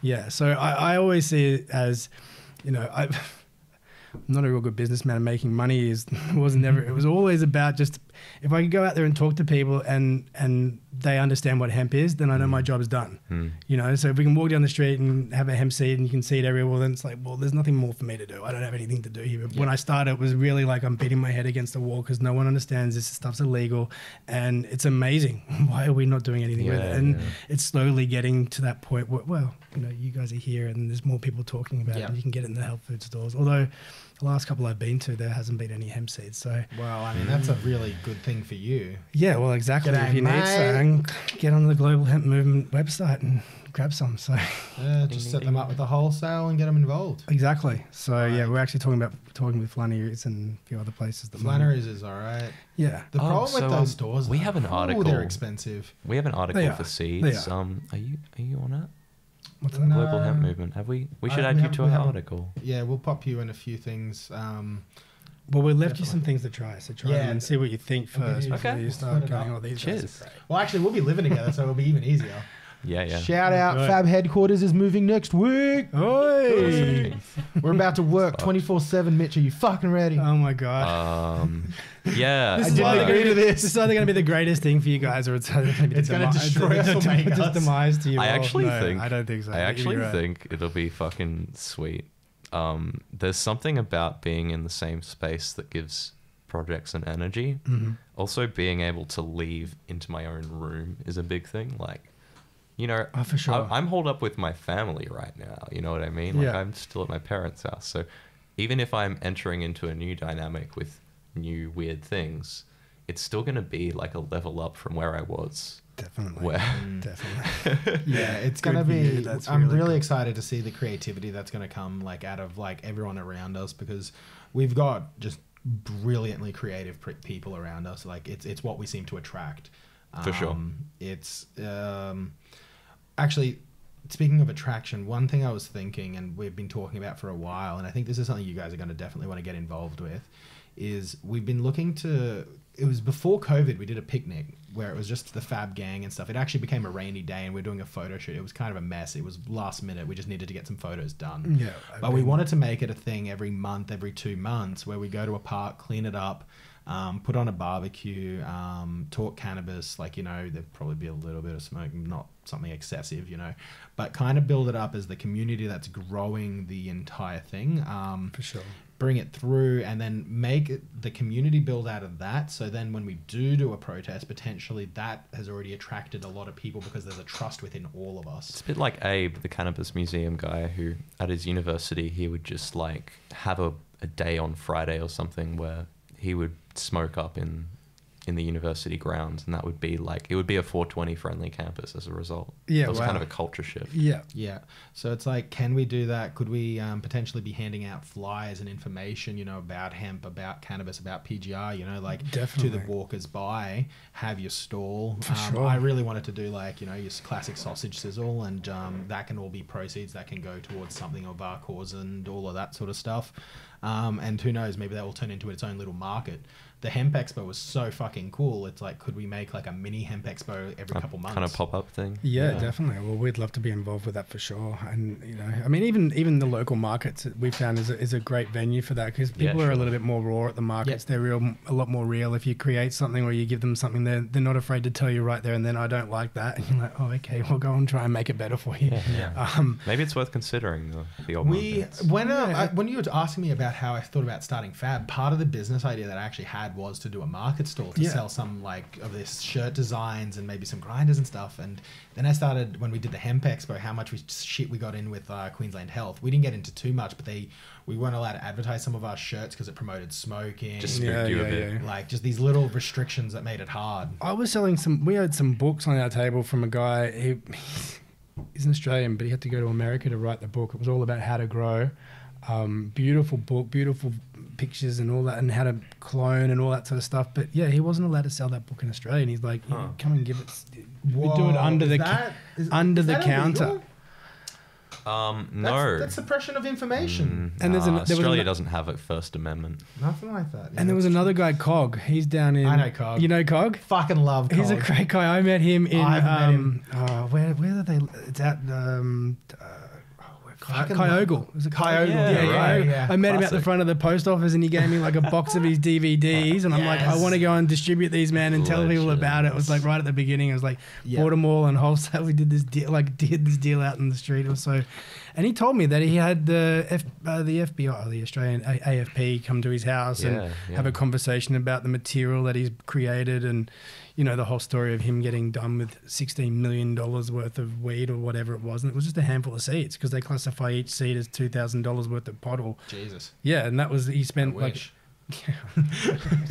yeah. So I, I always see it as, you know, I, I'm not a real good businessman. And making money is wasn't never. It was always about just. If I could go out there and talk to people and and they understand what hemp is, then I know mm. my job's done. Mm. You know, so if we can walk down the street and have a hemp seed and you can see it everywhere, well, then it's like, well, there's nothing more for me to do. I don't have anything to do here. But yeah. when I started, it was really like I'm beating my head against the wall because no one understands this stuff's illegal, and it's amazing. Why are we not doing anything yeah, with it? And yeah. it's slowly getting to that point where, well, you know, you guys are here and there's more people talking about yeah. it. And you can get it in the health food stores. Although the last couple I've been to, there hasn't been any hemp seeds. So, well, I mean, that's a really good thing for you. Yeah, well, exactly. G'day, if you mate. need something, get on the Global Hemp Movement website and grab some. So, yeah, just set them up with the wholesale and get them involved. Exactly. So, right. yeah, we're actually talking about talking with Flannery's and a few other places. Flannery's is all right. Yeah. The oh, problem so with those um, stores, we though, have an article. Oh, they're expensive. We have an article for seeds. Are. Um, are you are you on it? What's the no, Global Hemp Movement? Have we? We should I add you to our article. Yeah, we'll pop you in a few things. Um, well, we left definitely. you some things to try, so try yeah. them and see what you think first okay. before okay. you start going, all these Cheers. Well, actually, we'll be living together, so it'll be even easier. Yeah, yeah. Shout out, Good. Fab Headquarters is moving next week. Oi! We're about to work twenty-four seven, Mitch. Are you fucking ready? Oh, my God. Um, yeah. This is either going to be the greatest thing for you guys, or it's going to be it's gonna destroy us or make us. Demise to you. I actually no, think... I don't think so. I actually right. think it'll be fucking sweet. Um, there's something about being in the same space that gives... projects and energy. Mm-hmm. Also, being able to leave into my own room is a big thing. Like, you know, oh, for sure. I, I'm holed up with my family right now. You know what I mean? Like, yeah. I'm still at my parents' house. So even if I'm entering into a new dynamic with new weird things, it's still going to be like a level up from where I was. Definitely. Where Definitely. yeah, it's going to be... That's I'm really, really cool. excited to see the creativity that's going to come like out of like everyone around us, because we've got just brilliantly creative people around us. Like, it's it's what we seem to attract. Um, for sure. It's um, actually, speaking of attraction, one thing I was thinking, and we've been talking about for a while, and I think this is something you guys are going to definitely want to get involved with, is we've been looking to... It was before COVID, we did a picnic where it was just the Fab gang and stuff. It actually became a rainy day and we we're doing a photo shoot. It was kind of a mess. It was last minute. We just needed to get some photos done. Yeah, but I mean, we wanted to make it a thing every month, every two months, where we go to a park, clean it up, um, put on a barbecue, um, talk cannabis. Like, you know, there'd probably be a little bit of smoke, not something excessive, you know, but kind of build it up as the community that's growing the entire thing. Um, For sure. Bring it through and then make the community build out of that. So then when we do do a protest, potentially that has already attracted a lot of people because there's a trust within all of us. It's a bit like Abe, the cannabis museum guy, who at his university, he would just like have a, a day on Friday or something where he would smoke up in in the university grounds, and that would be like, it would be a four twenty friendly campus as a result. Yeah, it was wow. kind of a culture shift. Yeah, yeah. So it's like, can we do that? Could we um, potentially be handing out flyers and information, you know, about hemp, about cannabis, about P G R, you know, like Definitely. to the walkers by, have your stall. For um, sure. I really wanted to do like, you know, your classic sausage sizzle, and um, that can all be proceeds that can go towards something of our cause and all of that sort of stuff. Um, and who knows, maybe that will turn into its own little market. the hemp expo was so fucking cool. It's like, could we make like a mini hemp expo every a couple months? Kind of pop-up thing. Yeah, yeah, definitely. Well, we'd love to be involved with that for sure. And, you know, I mean, even even the local markets we found is a, is a great venue for that, because people yeah, sure. are a little bit more raw at the markets. Yep. They're real, a lot more real. If you create something or you give them something, they're, they're not afraid to tell you right there and then, I don't like that. And you're like, oh, okay, we'll go and try and make it better for you. Yeah, yeah. Um, Maybe it's worth considering the, the old we, when um, yeah. I, when you were asking me about how I thought about starting Fab, part of the business idea that I actually had was to do a market stall to yeah. sell some like of this shirt designs and maybe some grinders and stuff. And then I started, when we did the Hemp Expo, how much we, shit we got in with uh, Queensland Health. We didn't get into too much, but they we weren't allowed to advertise some of our shirts because it promoted smoking. Just spooked yeah, you yeah, a bit. Yeah. Like just these little restrictions that made it hard. I was selling some, we had some books on our table from a guy, he, he's an Australian, but he had to go to America to write the book. It was all about how to grow. Um, beautiful book, beautiful pictures and all that, and how to clone and all that sort of stuff. But yeah, he wasn't allowed to sell that book in Australia. And he's like, huh. come and give it. Whoa, we do it under the that, is, under is the counter. Um, no, that's, that's suppression of information. Mm, and nah, there's an, there Australia an, doesn't have a First Amendment. Nothing like that. Yeah, and there was another guy, Cog. He's down in. I know Cog. You know Cog. Fucking love Cog. He's a great guy. I met him in. I've um, met him. Oh, where where are they? It's at. Um, uh, Kyogle. It was a Kyogle. Yeah, yeah, yeah, right. yeah. I met Classic. him at the front of the post office, and he gave me like a box of his D V Ds, and I'm yes. like, I want to go and distribute these, man, and Legend. tell people about it. It was like right at the beginning. It was like yep. bought them all and wholesale. We did this deal, like did this deal out in the street or so. And he told me that he had the F, uh, the F B I, the Australian A F P, come to his house yeah, and yeah. have a conversation about the material that he's created, and you know the whole story of him getting done with sixteen million dollars worth of weed or whatever it was. And it was just a handful of seeds, because they classify each seed as two thousand dollars worth of pottle. Jesus. Yeah, and that was, he spent like...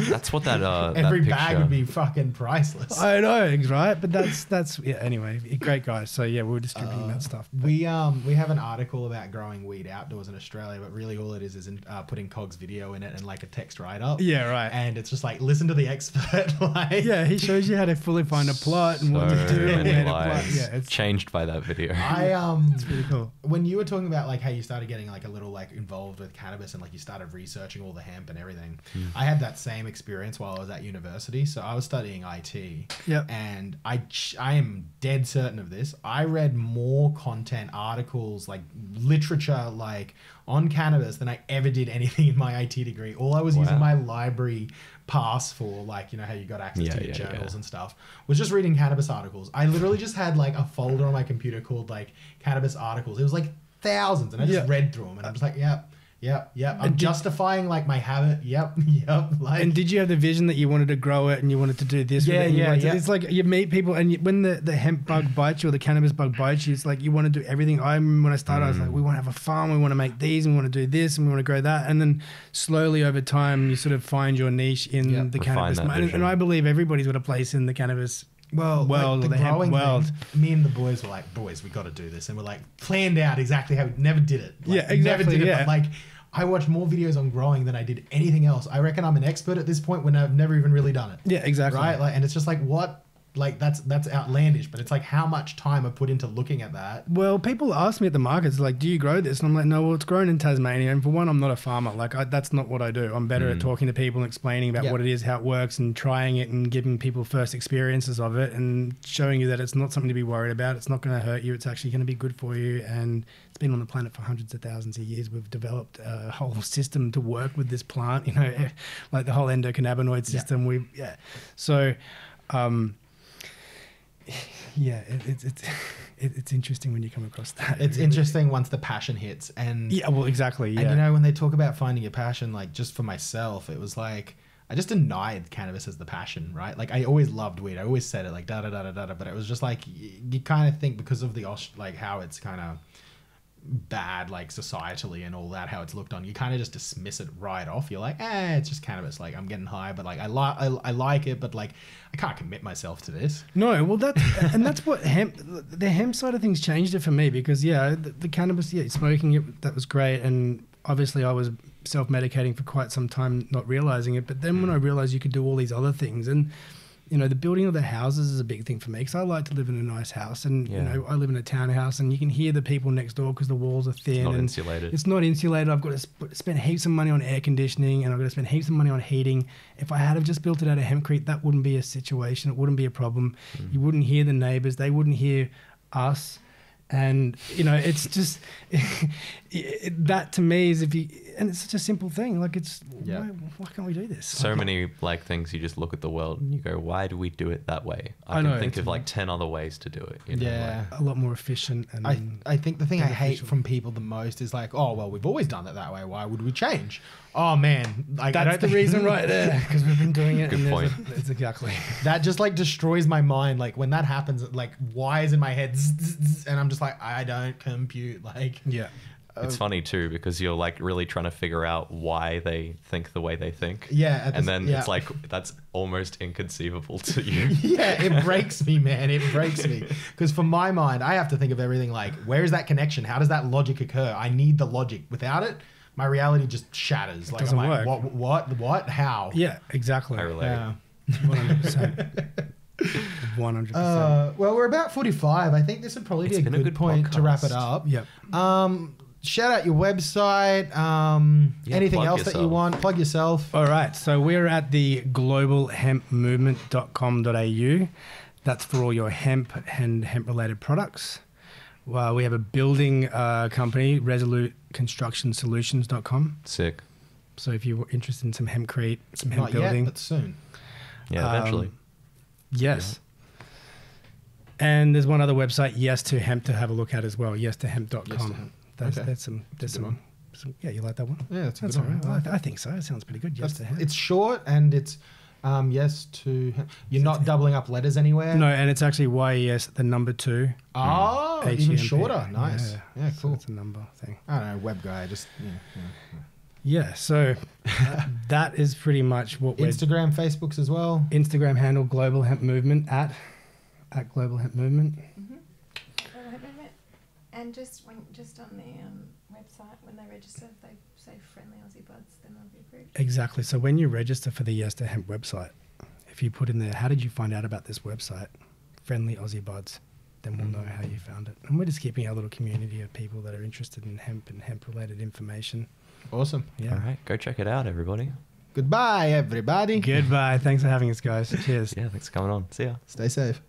that's what that uh every that bag would be fucking priceless. I know, right? But that's that's yeah, anyway, great guys. So yeah, we were distributing uh, that stuff. But. We um we have an article about growing weed outdoors in Australia, but really all it is is in, uh, putting Cog's video in it and like a text write up. Yeah, right. And it's just like, listen to the expert. Like yeah, he shows you how to fully find a plot and so what to do. And how to plot. Yeah, it's changed by that video. I um it's pretty cool. When you were talking about like how you started getting like a little like involved with cannabis and like you started researching all the hemp and everything. Mm. I had that same experience while I was at university. So I was studying I T, yep. and I I am dead certain of this. I read more content, articles, like literature, like on cannabis than I ever did anything in my I T degree. All I was wow. using my library pass for, like, you know, how you got access yeah, to your yeah, journals yeah. and stuff, was just reading cannabis articles. I literally just had like a folder on my computer called like cannabis articles. It was like thousands, and I just yep. read through them, and I was like, yeah. Yep, yep. I'm did, justifying like my habit. Yep, yep. Like, and did you have the vision that you wanted to grow it and you wanted to do this? Yeah, with it yeah, yeah. To, it's like you meet people, and you, when the, the hemp bug bites you or the cannabis bug bites you, it's like you want to do everything. I remember when I started, mm. I was like, we want to have a farm, we want to make these, and we want to do this, and we want to grow that. And then slowly over time, you sort of find your niche in yep. the Refine cannabis. And, and I believe everybody's got a place in the cannabis. Well, world, like the, the growing world. Thing, me and the boys were like, boys, we got to do this. And we're like, planned out exactly how we never did it. Like, yeah, exactly. Never did yeah. it, but like, I watched more videos on growing than I did anything else. I reckon I'm an expert at this point when I've never even really done it. Yeah, exactly. Right? Like, and it's just like, what? Like, that's that's outlandish, but it's like how much time I put into looking at that. Well, people ask me at the markets, like, do you grow this? And I'm like, no, well, it's grown in Tasmania. And for one, I'm not a farmer. Like, I, that's not what I do. I'm better mm. at talking to people and explaining about yep. what it is, how it works, and trying it and giving people first experiences of it and showing you that it's not something to be worried about. It's not going to hurt you. It's actually going to be good for you. And it's been on the planet for hundreds of thousands of years. We've developed a whole system to work with this plant, you know, like the whole endocannabinoid system. Yep. We, yeah. So, um, yeah, it, it, it, it, it's interesting when you come across that. It's interesting once the passion hits. And yeah, well, exactly. Yeah. And you know, when they talk about finding your passion, like just for myself, it was like, I just denied cannabis as the passion, right? Like I always loved weed. I always said it like da da da da da, da but it was just like, you, you kind of think because of the, like how it's kind of bad, like societally and all that, how it's looked on, you kind of just dismiss it right off. You're like, eh, it's just cannabis, like I'm getting high, but like I like I, I like it, but like I can't commit myself to this. No, well that and that's what hemp, the hemp side of things changed it for me, because yeah, the, the cannabis, yeah, smoking it, that was great, and obviously I was self-medicating for quite some time, not realizing it, but then mm. when I realized you could do all these other things, and you know, the building of the houses is a big thing for me because I like to live in a nice house, and yeah. you know, I live in a townhouse, and you can hear the people next door because the walls are thin. It's not and insulated. It's not insulated. I've got to sp spend heaps of money on air conditioning, and I've got to spend heaps of money on heating. If I had have just built it out of hempcrete, that wouldn't be a situation. It wouldn't be a problem. Mm. You wouldn't hear the neighbours. They wouldn't hear us. And, you know, it's just that to me is if you, and it's such a simple thing. Like it's, yeah. why, why can't we do this? So like, many like things, you just look at the world and you go, why do we do it that way? I, I can know, think of like ten other ways to do it. You know, yeah. Like, a lot more efficient. And I, I think the thing I hate from people the most is like, oh, well, we've always done it that way. Why would we change? Oh man, like, that's the reason right there. Cause we've been doing it. Good and point. A, it's exactly. That just like destroys my mind. Like when that happens, like why is in my head zzz, zzz, and I'm just like, I don't compute. Like, yeah. Uh, it's funny too, because you're like really trying to figure out why they think the way they think. Yeah. And this, then yeah. it's like, that's almost inconceivable to you. Yeah. It breaks me, man. It breaks me. Cause for my mind, I have to think of everything like, where is that connection? How does that logic occur? I need the logic. Without it, my reality just shatters. It like, doesn't I'm like work. What, what, what, how? Yeah, exactly. I relate. Yeah. one hundred percent. one hundred percent. Uh, well, we're about forty-five. I think this would probably it's be a good, a good point podcast. To wrap it up. Yep. Um, shout out your website. Um, yeah, anything else yourself. That you want? Plug yourself. All right. So we're at the global hemp movement dot com dot A U. That's for all your hemp and hemp-related products. Well, we have a building uh, company, Resolute Construction Solutions dot com. Sick. So if you were interested in some hempcrete, some hemp Not building, yet, but soon. Yeah, um, eventually. Yes. Yeah. And there's one other website, Yes to Hemp, to have a look at as well. Yes to hemp dot com. Yes to hemp. That's, okay. that's some. That's some, some. Yeah, you like that one? Yeah, that's, that's all right. I, I think so. It sounds pretty good. Yes that's, to Hemp. It's short and it's. Um, yes to hemp. You're not doubling up letters anywhere? No, and it's actually Y E S, the number two. Oh, H E M P. Even shorter. Nice. Yeah, yeah cool. So it's a number thing. I don't know, web guy. Just, yeah. Yeah, yeah. yeah so uh, that is pretty much what we're... Instagram, Facebooks as well? Instagram handle, Global Hemp Movement, at, at Global Hemp Movement. Mm-hmm. Global Hemp Movement. And just, when, just on the um, website, when they register, they say Friendly Aussie Buds, then they'll be approved. Exactly. So when you register for the Yes to Hemp website, if you put in there, how did you find out about this website, Friendly Aussie Buds, then we'll know how you found it. And we're just keeping our little community of people that are interested in hemp and hemp-related information. Awesome. Yeah. All right. Go check it out, everybody. Goodbye, everybody. Goodbye. Thanks for having us, guys. Cheers. Yeah, thanks for coming on. See ya. Stay safe.